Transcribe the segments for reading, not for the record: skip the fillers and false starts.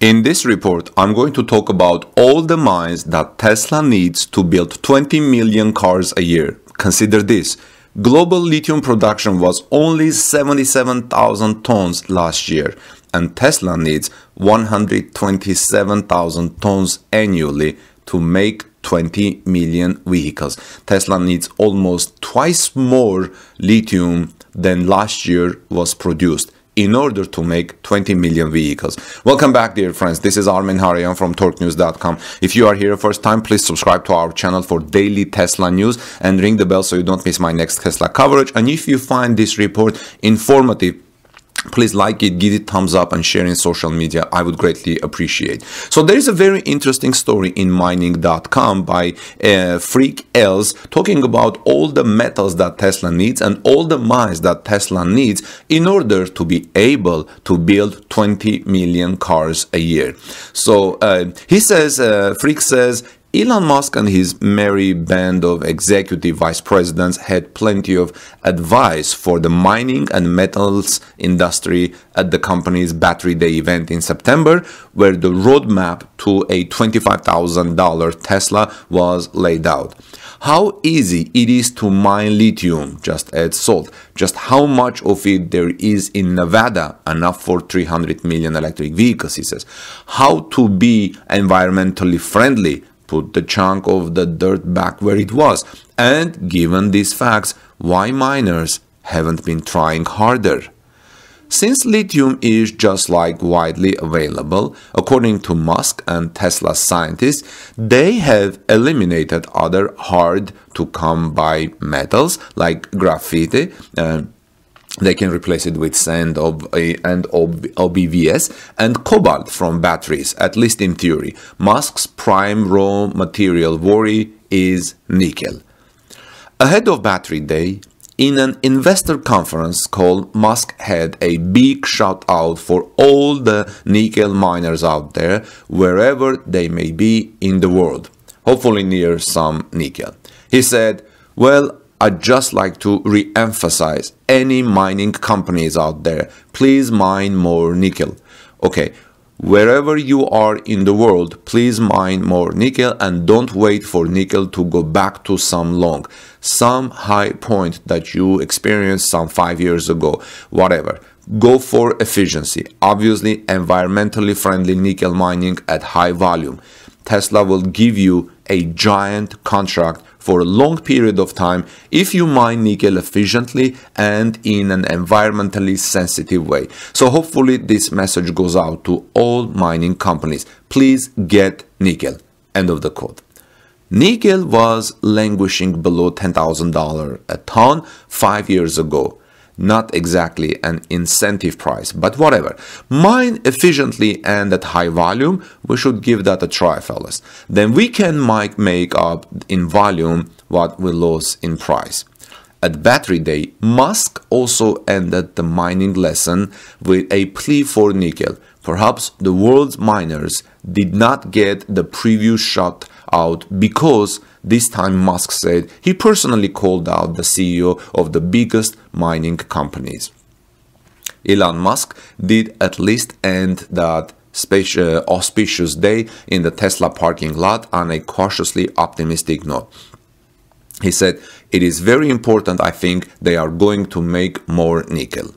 In this report, I'm going to talk about all the mines that Tesla needs to build 20 million cars a year. Consider this, global lithium production was only 77,000 tons last year, and Tesla needs 127,000 tons annually to make 20 million vehicles. Tesla needs almost twice more lithium than last year was produced in order to make 20 million vehicles. Welcome back, dear friends. This is Armin Haryan from torquenews.com. If you are here first time, please subscribe to our channel for daily Tesla news and ring the bell so you don't miss my next Tesla coverage. And if you find this report informative, please like it, give it thumbs up and share in social media. I would greatly appreciate. So there is a very interesting story in mining.com by Frik Els talking about all the metals that Tesla needs and all the mines that Tesla needs in order to be able to build 20 million cars a year. So he says, Frik says, Elon Musk and his merry band of executive vice presidents had plenty of advice for the mining and metals industry at the company's Battery Day event in September, where the roadmap to a $25,000 Tesla was laid out. How easy it is to mine lithium, just add salt. Just how much of it there is in Nevada, enough for 300 million electric vehicles, he says. How to be environmentally friendly, put the chunk of the dirt back where it was. And given these facts, why miners haven't been trying harder? Since lithium is just like widely available, according to Musk and Tesla scientists, they have eliminated other hard-to-come-by metals like graphite. They can replace it with sand and OBVs and cobalt from batteries, at least in theory. Musk's prime raw material worry is nickel. Ahead of Battery Day, in an investor conference call, Musk had a big shout out for all the nickel miners out there, wherever they may be in the world, hopefully near some nickel. He said, well, I'd just like to re-emphasize, any mining companies out there, please mine more nickel. Okay, wherever you are in the world, please mine more nickel and don't wait for nickel to go back to some long, some high point that you experienced some 5 years ago, whatever. Go for efficiency, obviously environmentally friendly nickel mining at high volume. Tesla will give you a giant contract for a long period of time if you mine nickel efficiently and in an environmentally sensitive way. So hopefully this message goes out to all mining companies. Please get nickel. End of the quote. Nickel was languishing below $10,000 a ton 5 years ago. Not exactly an incentive price, but whatever. Mine efficiently and at high volume, we should give that a try, fellas. Then we can make up in volume what we lose in price. At Battery Day, Musk also ended the mining lesson with a plea for nickel. Perhaps the world's miners did not get the preview shot out because this time Musk said he personally called out the CEO of the biggest mining companies. Elon Musk did at least end that auspicious day in the Tesla parking lot on a cautiously optimistic note. He said, it is very important, I think, they are going to make more nickel.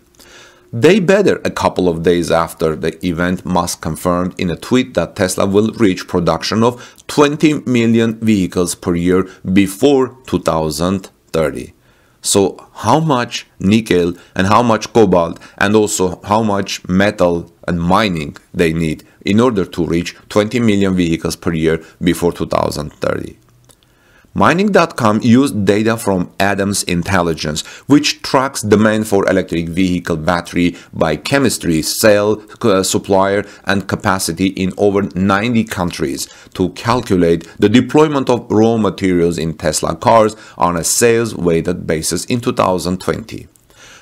They better. A couple of days after the event, Musk confirmed in a tweet that Tesla will reach production of 20 million vehicles per year before 2030. So how much nickel and how much cobalt and also how much metal and mining they need in order to reach 20 million vehicles per year before 2030. Mining.com used data from Adamas Intelligence, which tracks demand for electric vehicle battery by chemistry, cell, supplier, and capacity in over 90 countries to calculate the deployment of raw materials in Tesla cars on a sales-weighted basis in 2020.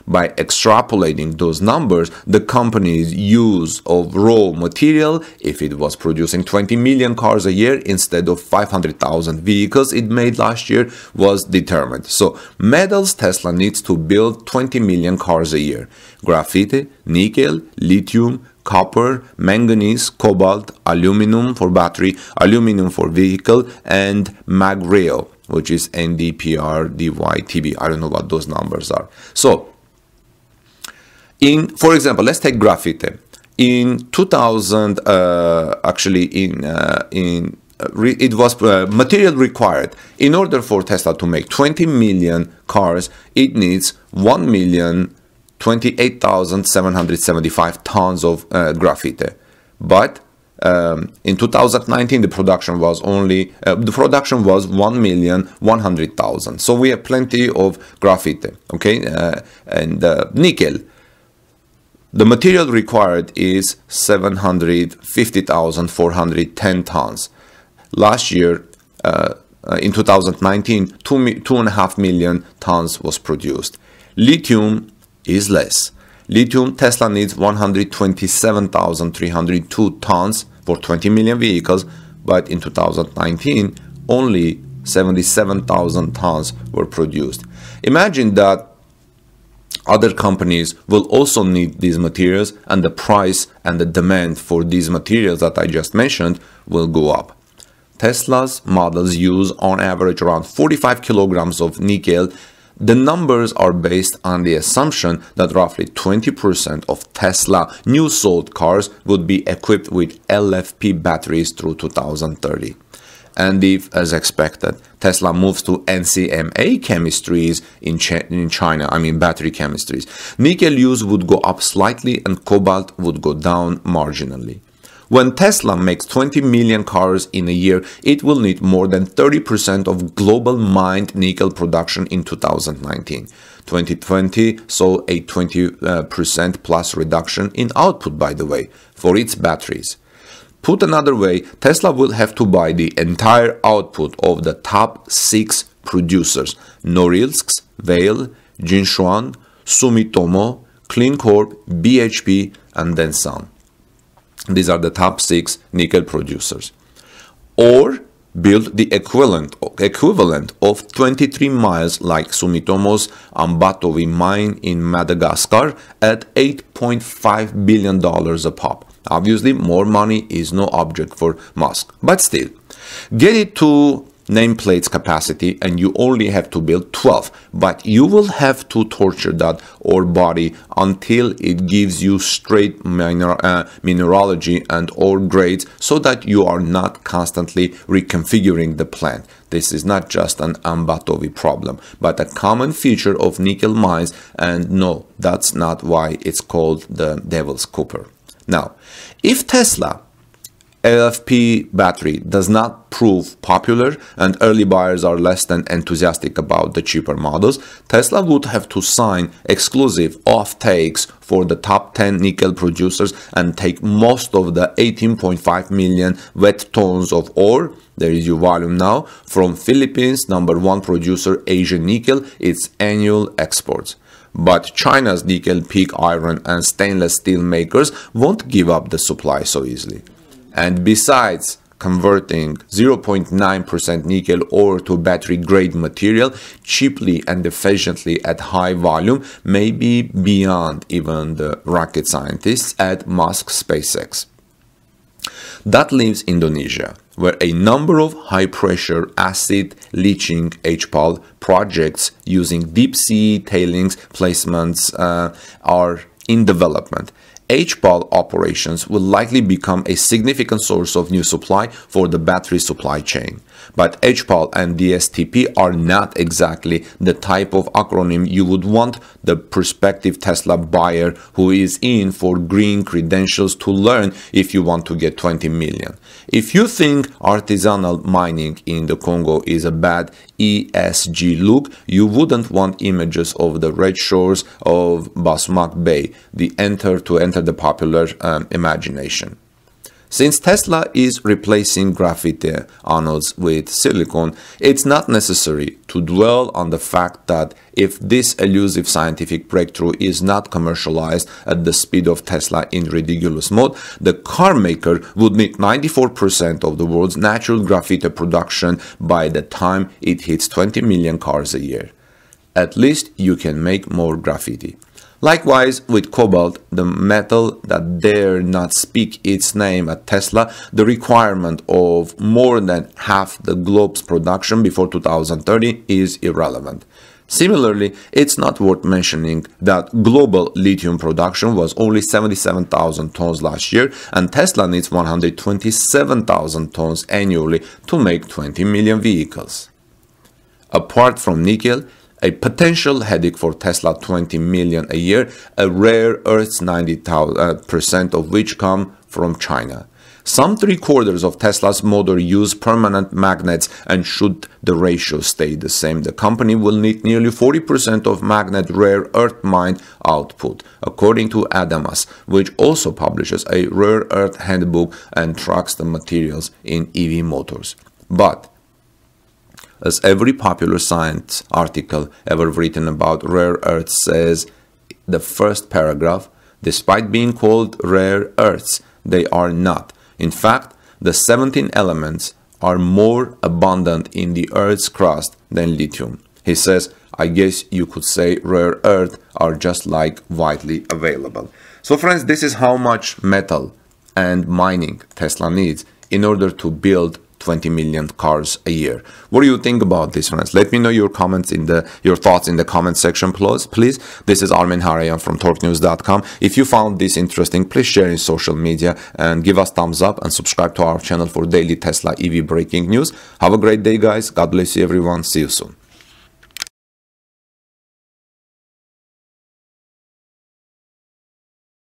By extrapolating those numbers, the company's use of raw material, if it was producing 20 million cars a year instead of 500,000 vehicles it made last year, was determined. So metals Tesla needs to build 20 million cars a year. Graphite, nickel, lithium, copper, manganese, cobalt, aluminum for battery, aluminum for vehicle, and magrail, which is NdPr, DyTb. I don't know what those numbers are. So, for example, let's take graphite. In 2000, it was material required. In order for Tesla to make 20 million cars, it needs 1,028,775 tons of graphite. But in 2019, the production was 1,100,000. So we have plenty of graphite. Okay, and nickel. The material required is 750,410 tons. Last year, in 2019, 2.5 million tons was produced. Lithium is less. Lithium, Tesla needs 127,302 tons for 20 million vehicles, but in 2019, only 77,000 tons were produced. Imagine that other companies will also need these materials, and the price and the demand for these materials that I just mentioned will go up. Tesla's models use on average around 45 kilograms of nickel. The numbers are based on the assumption that roughly 20% of Tesla new sold cars would be equipped with LFP batteries through 2030. And if, as expected, Tesla moves to NCMA chemistries in China, I mean battery chemistries, nickel use would go up slightly and cobalt would go down marginally. When Tesla makes 20 million cars in a year, it will need more than 30% of global mined nickel production in 2019. 2020 saw a 20% plus reduction in output, by the way, for its batteries. Put another way, Tesla will have to buy the entire output of the top 6 producers: Norilsk, Vale, Jinshuan, Sumitomo, Glencore, BHP, and Densan. These are the top 6 nickel producers. Or build the equivalent of 23 miles like Sumitomo's Ambatovy mine in Madagascar at $8.5 billion a pop. Obviously, more money is no object for Musk. But still, get it to nameplate's capacity and you only have to build 12. But you will have to torture that ore body until it gives you straight mineralogy and ore grades so that you are not constantly reconfiguring the plant. This is not just an Ambatovy problem, but a common feature of nickel mines. And no, that's not why it's called the Devil's Cooper. Now, if Tesla LFP battery does not prove popular and early buyers are less than enthusiastic about the cheaper models, Tesla would have to sign exclusive off-takes for the top 10 nickel producers and take most of the 18.5 million wet tons of ore, there is your volume now, from Philippines, #1 producer Asian Nickel, its annual exports. But China's nickel, pig iron, and stainless steel makers won't give up the supply so easily. And besides converting 0.9% nickel ore to battery-grade material cheaply and efficiently at high volume may be beyond even the rocket scientists at Musk's SpaceX. That leaves Indonesia, where a number of high-pressure acid-leaching HPAL projects using deep-sea tailings placements are in development. HPAL operations will likely become a significant source of new supply for the battery supply chain. But HPAL and DSTP are not exactly the type of acronym you would want the prospective Tesla buyer who is in for green credentials to learn if you want to get 20 million. If you think artisanal mining in the Congo is a bad ESG look, you wouldn't want images of the red shores of Basmak Bay, to enter the popular imagination. Since Tesla is replacing graphite anodes with silicon, it's not necessary to dwell on the fact that if this elusive scientific breakthrough is not commercialized at the speed of Tesla in ridiculous mode, the car maker would need 94% of the world's natural graphite production by the time it hits 20 million cars a year. At least you can make more graphite. Likewise, with cobalt, the metal that dare not speak its name at Tesla, the requirement of more than half the globe's production before 2030 is irrelevant. Similarly, it's not worth mentioning that global lithium production was only 77,000 tons last year, and Tesla needs 127,000 tons annually to make 20 million vehicles. Apart from nickel, a potential headache for Tesla, 20 million a year, a rare earths 90% of which come from China. Some 3/4 of Tesla's models use permanent magnets, and should the ratio stay the same, the company will need nearly 40% of magnet rare earth mine output, according to Adamas, which also publishes a rare earth handbook and tracks the materials in EV motors. But as every popular science article ever written about rare earths says, the first paragraph, despite being called rare earths, they are not. In fact, the 17 elements are more abundant in the Earth's crust than lithium. He says, I guess you could say rare earth are just like widely available. So friends, this is how much metal and mining Tesla needs in order to build 20 million cars a year. What do you think about this, friends? Let me know your thoughts in the comment section, please. This is Armin Haryan from torquenews.com. If you found this interesting, please share in social media and give us thumbs up and subscribe to our channel for daily Tesla EV breaking news. Have a great day, guys. God bless you, everyone. See you soon.